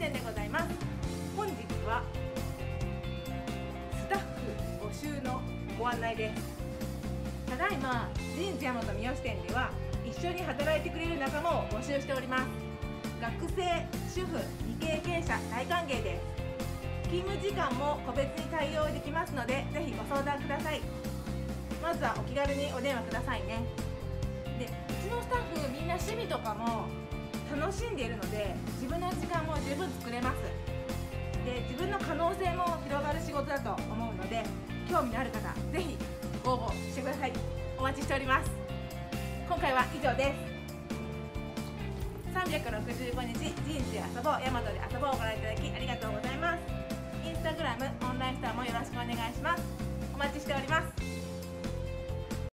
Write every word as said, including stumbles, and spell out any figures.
店でございます。本日はスタッフ募集のご案内です。ただいまジーンズ大和三好店では一緒に働いてくれる仲間を募集しております。学生、主婦、未経験者大歓迎です。勤務時間も個別に対応できますので、ぜひご相談ください。まずはお気軽にお電話くださいね。で、うちのスタッフみんな趣味とかも楽しんでいるので、自分の時間も十分作れます。で、自分の可能性も広がる仕事だと思うので、興味のある方ぜひご応募してください。お待ちしております。今回は以上です。さんびゃくろくじゅうごにちジーンズで遊ぼう、ヤマトで遊ぼうをご覧いただきありがとうございます。Instagram、オンラインストアもよろしくお願いします。お待ちしております。